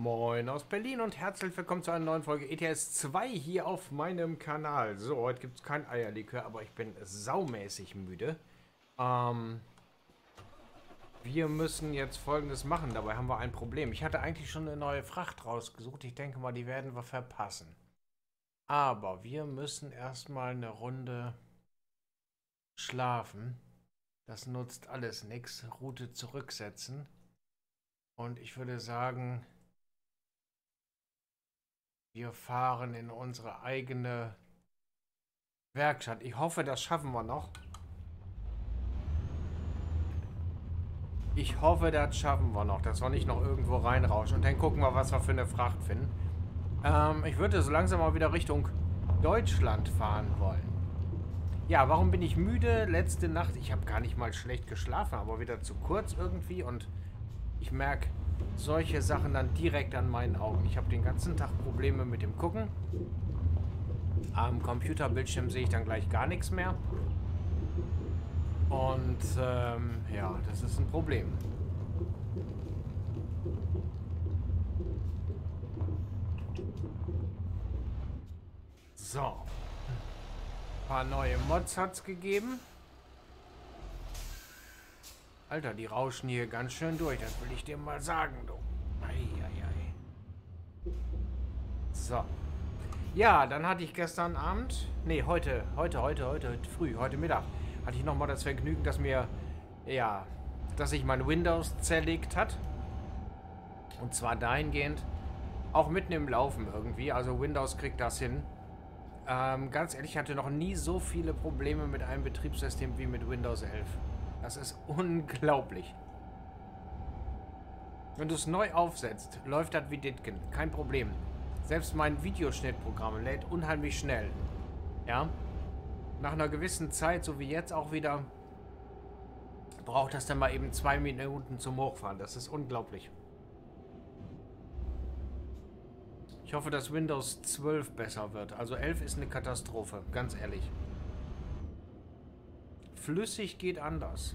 Moin aus Berlin und herzlich willkommen zu einer neuen Folge ETS 2 hier auf meinem Kanal. So, heute gibt es kein Eierlikör, aber ich bin saumäßig müde. Wir müssen jetzt Folgendes machen, dabei haben wir ein Problem. Ich hatte eigentlich schon eine neue Fracht rausgesucht, ich denke mal, die werden wir verpassen. Aber wir müssen erstmal eine Runde schlafen. Das nutzt alles nichts. Route zurücksetzen. Und ich würde sagen, wir fahren in unsere eigene Werkstatt. Ich hoffe, das schaffen wir noch. Ich hoffe, das schaffen wir noch, dass wir nicht noch irgendwo reinrauschen. Und dann gucken wir, was wir für eine Fracht finden. Ich würde so langsam mal wieder Richtung Deutschland fahren wollen. Ja, warum bin ich müde? Letzte Nacht, ich habe gar nicht mal schlecht geschlafen, aber wieder zu kurz irgendwie. Und ich merke solche Sachen dann direkt an meinen Augen. Ich habe den ganzen Tag Probleme mit dem Gucken. Am Computerbildschirm sehe ich dann gleich gar nichts mehr. Und ja, das ist ein Problem. So. Ein paar neue Mods hat es gegeben. Alter, die rauschen hier ganz schön durch. Das will ich dir mal sagen, du. Eieiei. So. Ja, dann hatte ich gestern Abend... Ne, heute früh, heute Mittag, hatte ich nochmal das Vergnügen, dass mir... Ja, dass sich mein Windows zerlegt hat. Und zwar dahingehend, auch mitten im Laufen irgendwie. Also Windows kriegt das hin. Ganz ehrlich, ich hatte noch nie so viele Probleme mit einem Betriebssystem wie mit Windows 11. Das ist unglaublich. Wenn du es neu aufsetzt, läuft das wie Ditken. Kein Problem. Selbst mein Videoschnittprogramm lädt unheimlich schnell. Ja. Nach einer gewissen Zeit, so wie jetzt auch wieder, braucht das dann mal eben 2 Minuten zum Hochfahren. Das ist unglaublich. Ich hoffe, dass Windows 12 besser wird. Also 11 ist eine Katastrophe. Ganz ehrlich. Flüssig geht anders.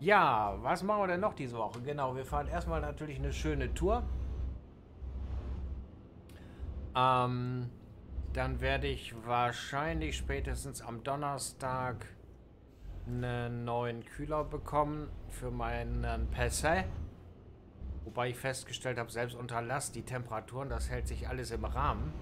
Ja, was machen wir denn noch diese Woche? Genau, wir fahren erstmal natürlich eine schöne Tour. Dann werde ich wahrscheinlich spätestens am Donnerstag einen neuen Kühler bekommen für meinen Passat. Wobei ich festgestellt habe, selbst unter Last, die Temperaturen, das hält sich alles im Rahmen.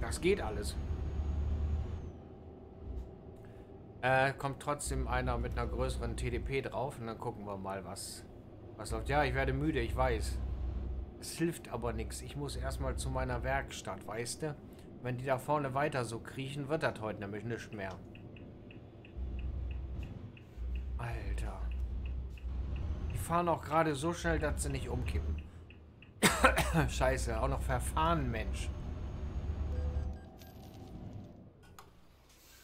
Das geht alles. Kommt trotzdem einer mit einer größeren TDP drauf und dann gucken wir mal, was läuft. Ja, ich werde müde, ich weiß. Es hilft aber nichts. Ich muss erstmal zu meiner Werkstatt, weißt du? Wenn die da vorne weiter so kriechen, wird das heute nämlich nicht mehr. Alter. Die fahren auch gerade so schnell, dass sie nicht umkippen. Scheiße, auch noch verfahren, Mensch.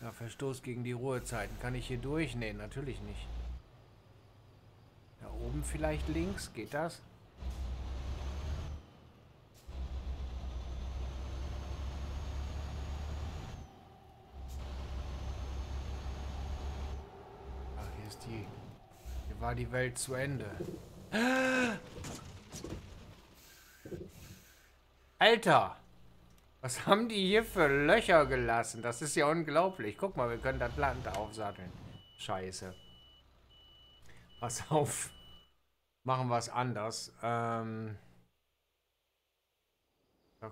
Ja, Verstoß gegen die Ruhezeiten. Kann ich hier durch? Nee, natürlich nicht. Da oben vielleicht links? Geht das? Ach, hier ist die... Hier war die Welt zu Ende. Alter! Was haben die hier für Löcher gelassen? Das ist ja unglaublich. Guck mal, wir können das Land aufsatteln. Scheiße. Pass auf. Machen wir es anders. Da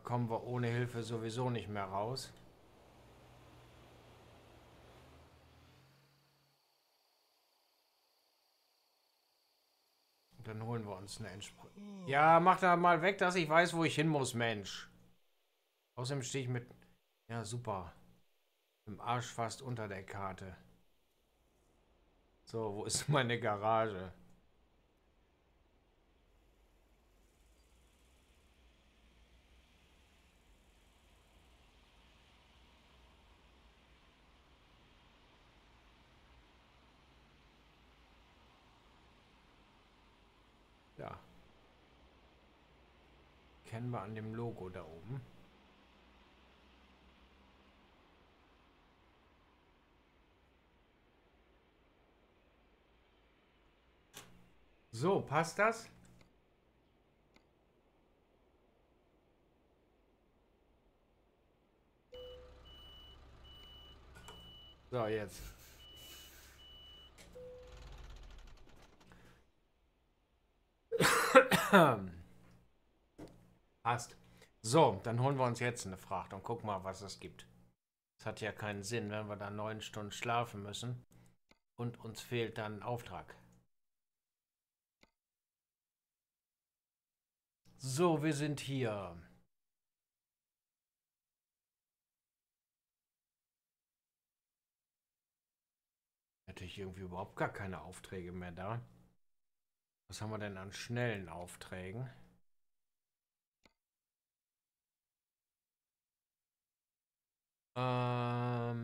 kommen wir ohne Hilfe sowieso nicht mehr raus. Und dann holen wir uns eine Entsprechung. Ja, mach da mal weg, dass ich weiß, wo ich hin muss, Mensch. Außerdem stehe ich mit, ja super, im Arsch fast unter der Karte. So, wo ist meine Garage? Da. Kennen wir an dem Logo da oben. So, passt das? So, jetzt. Passt. So, dann holen wir uns jetzt eine Fracht und gucken mal, was es gibt. Es hat ja keinen Sinn, wenn wir dann 9 Stunden schlafen müssen und uns fehlt dann ein Auftrag. So, wir sind hier. Hätte ich irgendwie überhaupt gar keine Aufträge mehr da. Was haben wir denn an schnellen Aufträgen? Wir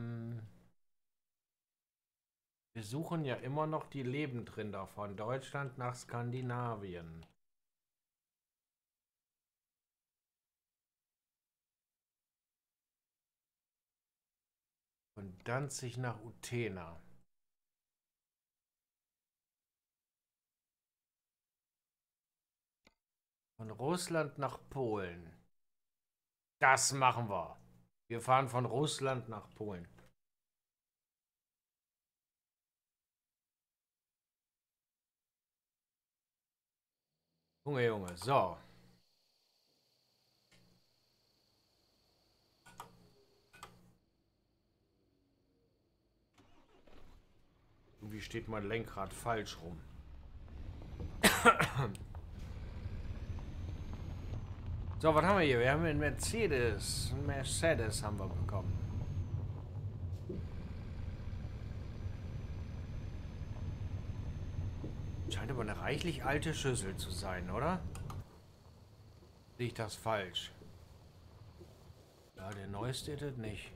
suchen ja immer noch die Lebendrinder von Deutschland nach Skandinavien. Von Danzig nach Utena. Von Russland nach Polen. Das machen wir. Wir fahren von Russland nach Polen. Junge, Junge, so. Irgendwie steht mein Lenkrad falsch rum. So, was haben wir hier? Wir haben einen Mercedes. Einen Mercedes haben wir bekommen. Scheint aber eine reichlich alte Schüssel zu sein, oder? Sehe ich das falsch? Ja, der neueste ist das nicht.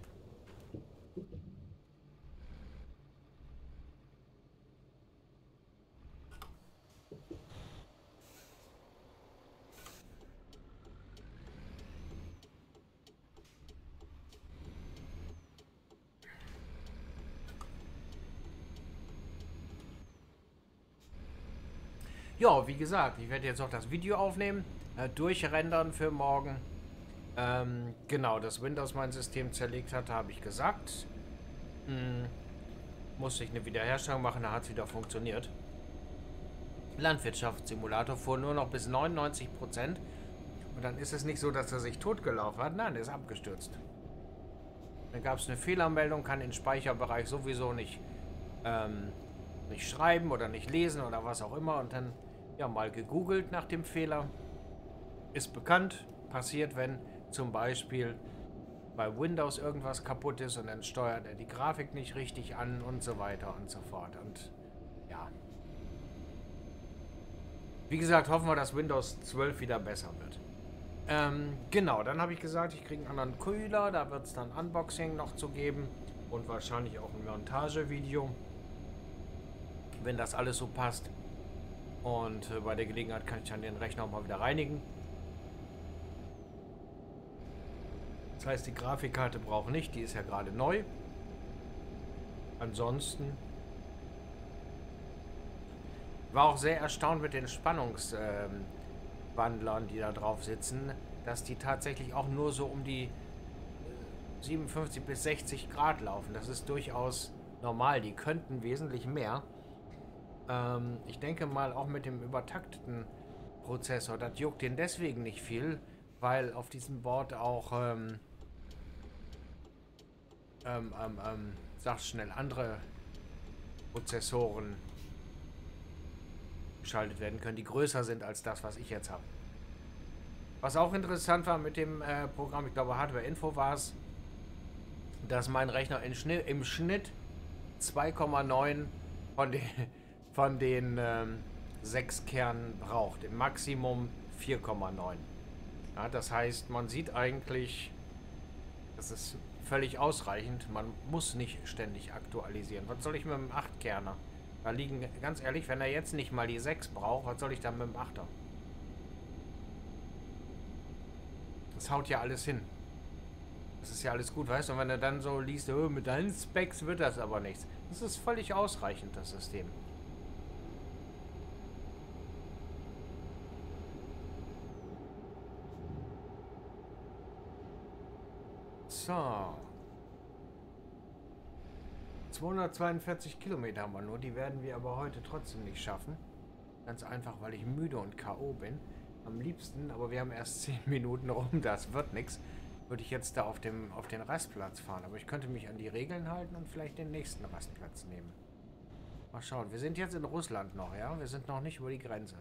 Ja, wie gesagt, ich werde jetzt noch das Video aufnehmen, durchrendern für morgen. Genau, dass Windows mein System zerlegt hat, habe ich gesagt. Musste ich eine Wiederherstellung machen, da hat es wieder funktioniert. Landwirtschaftssimulator fuhr nur noch bis 99%. Und dann ist es nicht so, dass er sich totgelaufen hat. Nein, er ist abgestürzt. Dann gab es eine Fehlermeldung, kann den Speicherbereich sowieso nicht schreiben oder nicht lesen oder was auch immer. Und dann ja mal gegoogelt nach dem Fehler. Ist bekannt, passiert, wenn zum Beispiel bei Windows irgendwas kaputt ist und dann steuert er die Grafik nicht richtig an und so weiter und so fort. Und ja. Wie gesagt, hoffen wir, dass Windows 12 wieder besser wird. Genau, dann habe ich gesagt, ich kriege einen anderen Kühler. Da wird es dann Unboxing noch zu geben und wahrscheinlich auch ein Montagevideo, wenn das alles so passt. Und bei der Gelegenheit kann ich dann den Rechner auch mal wieder reinigen. Das heißt, die Grafikkarte brauche ich nicht, die ist ja gerade neu. Ansonsten war auch sehr erstaunt mit den Spannungswandlern, die da drauf sitzen, dass die tatsächlich auch nur so um die 57 bis 60 Grad laufen. Das ist durchaus normal, die könnten wesentlich mehr. Ich denke mal, auch mit dem übertakteten Prozessor, das juckt den deswegen nicht viel, weil auf diesem Board auch andere Prozessoren geschaltet werden können, die größer sind als das, was ich jetzt habe. Was auch interessant war mit dem Programm, ich glaube Hardware Info war es, dass mein Rechner im Schnitt 2,9 von den 6 Kernen braucht. Im Maximum 4,9. Ja, das heißt, man sieht eigentlich, das ist völlig ausreichend. Man muss nicht ständig aktualisieren. Was soll ich mit dem 8-Kerner? Da liegen, ganz ehrlich, wenn er jetzt nicht mal die 6 braucht, was soll ich dann mit dem 8er? Das haut ja alles hin. Das ist ja alles gut, weißt du? Und wenn er dann so liest, oh, mit deinen Specs wird das aber nichts. Das ist völlig ausreichend, das System. So. 242 Kilometer haben wir nur. Die werden wir aber heute trotzdem nicht schaffen. Ganz einfach, weil ich müde und K.O. bin. Am liebsten, aber wir haben erst 10 Minuten rum. Das wird nichts. Würde ich jetzt da auf den Rastplatz fahren. Aber ich könnte mich an die Regeln halten und vielleicht den nächsten Rastplatz nehmen. Mal schauen. Wir sind jetzt in Russland noch, ja? Wir sind noch nicht über die Grenze.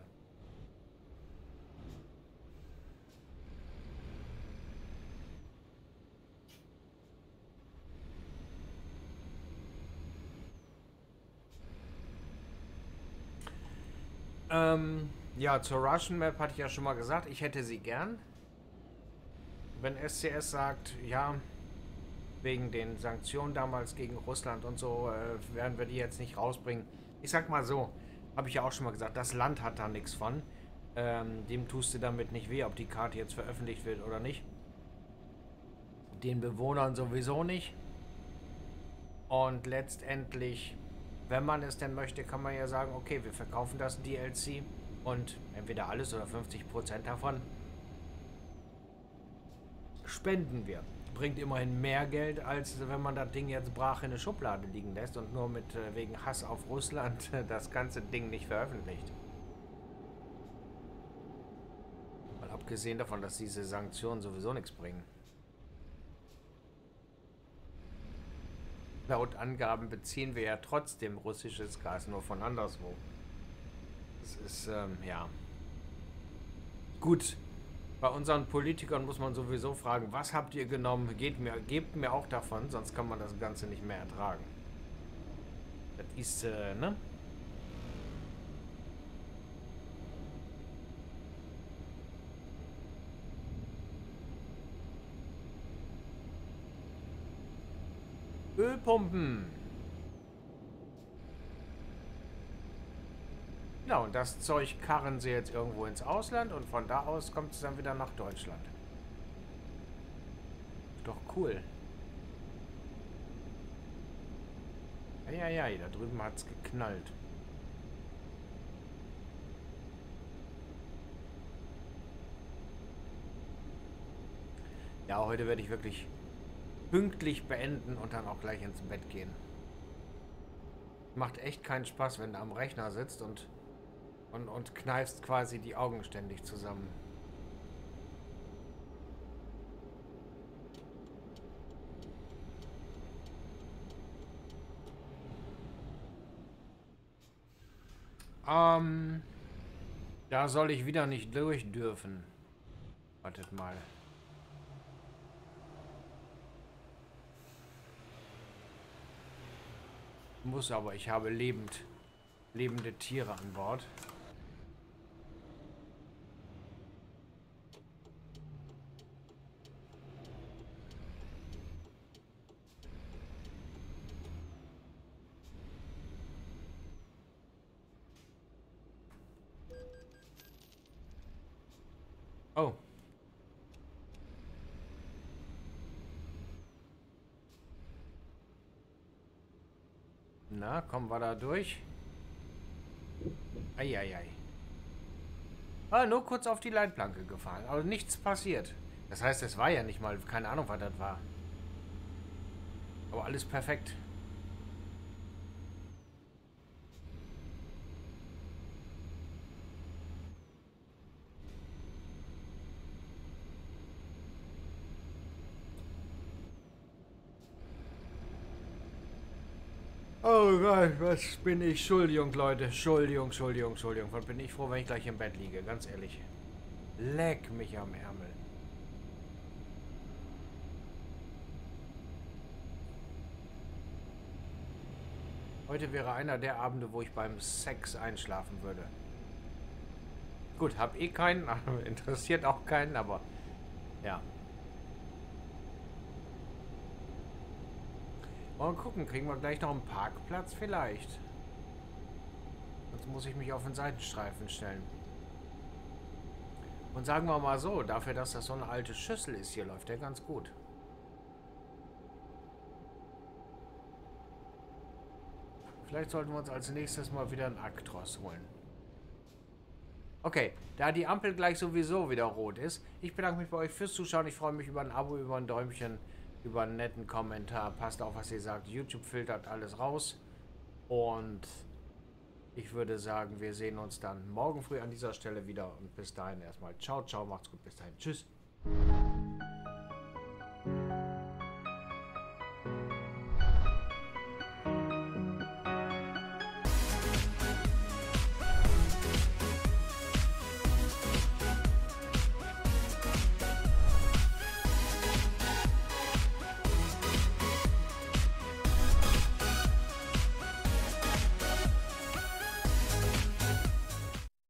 Ja, zur Russian Map hatte ich ja schon mal gesagt, ich hätte sie gern. Wenn SCS sagt, ja, wegen den Sanktionen damals gegen Russland und so, werden wir die jetzt nicht rausbringen. Ich sag mal so, habe ich ja auch schon mal gesagt, das Land hat da nichts von. Dem tust du damit nicht weh, ob die Karte jetzt veröffentlicht wird oder nicht. Den Bewohnern sowieso nicht. Und letztendlich, wenn man es denn möchte, kann man ja sagen, okay, wir verkaufen das DLC und entweder alles oder 50% davon spenden wir. Bringt immerhin mehr Geld, als wenn man das Ding jetzt brach in eine Schublade liegen lässt und nur mit wegen Hass auf Russland das ganze Ding nicht veröffentlicht. Mal abgesehen davon, dass diese Sanktionen sowieso nichts bringen. Laut Angaben beziehen wir ja trotzdem russisches Gas, nur von anderswo. Das ist, ja. Gut, bei unseren Politikern muss man sowieso fragen, was habt ihr genommen? Gebt mir auch davon, sonst kann man das Ganze nicht mehr ertragen. Das ist, ne? Ölpumpen. Genau, und das Zeug karren sie jetzt irgendwo ins Ausland und von da aus kommt es dann wieder nach Deutschland. Doch cool. Ja, da drüben hat es geknallt. Ja, heute werde ich wirklich pünktlich beenden und dann auch gleich ins Bett gehen. Macht echt keinen Spaß, wenn du am Rechner sitzt und kneifst quasi die Augen ständig zusammen. Da soll ich wieder nicht durch dürfen. Wartet mal. Muss aber, ich habe lebende Tiere an Bord. Oh. Na, kommen wir da durch? Eieiei. Ah, nur kurz auf die Leitplanke gefahren. Aber nichts passiert. Das heißt, es war ja nicht mal... Keine Ahnung, was das war. Aber alles perfekt. Oh Gott, was bin ich? Entschuldigung, Leute. Entschuldigung. Was bin ich froh, wenn ich gleich im Bett liege, ganz ehrlich. Leck mich am Ärmel. Heute wäre einer der Abende, wo ich beim Sex einschlafen würde. Gut, hab eh keinen, interessiert auch keinen, aber ja. Mal gucken, kriegen wir gleich noch einen Parkplatz vielleicht. Sonst muss ich mich auf den Seitenstreifen stellen. Und sagen wir mal so, dafür, dass das so eine alte Schüssel ist, hier läuft der ganz gut. Vielleicht sollten wir uns als nächstes mal wieder einen Actros holen. Okay, da die Ampel gleich sowieso wieder rot ist, ich bedanke mich bei euch fürs Zuschauen. Ich freue mich über ein Abo, über ein Däumchen. über einen netten Kommentar. Passt auf, was ihr sagt. YouTube filtert alles raus. Und ich würde sagen, wir sehen uns dann morgen früh an dieser Stelle wieder. Und bis dahin erstmal ciao, ciao, macht's gut, bis dahin, tschüss.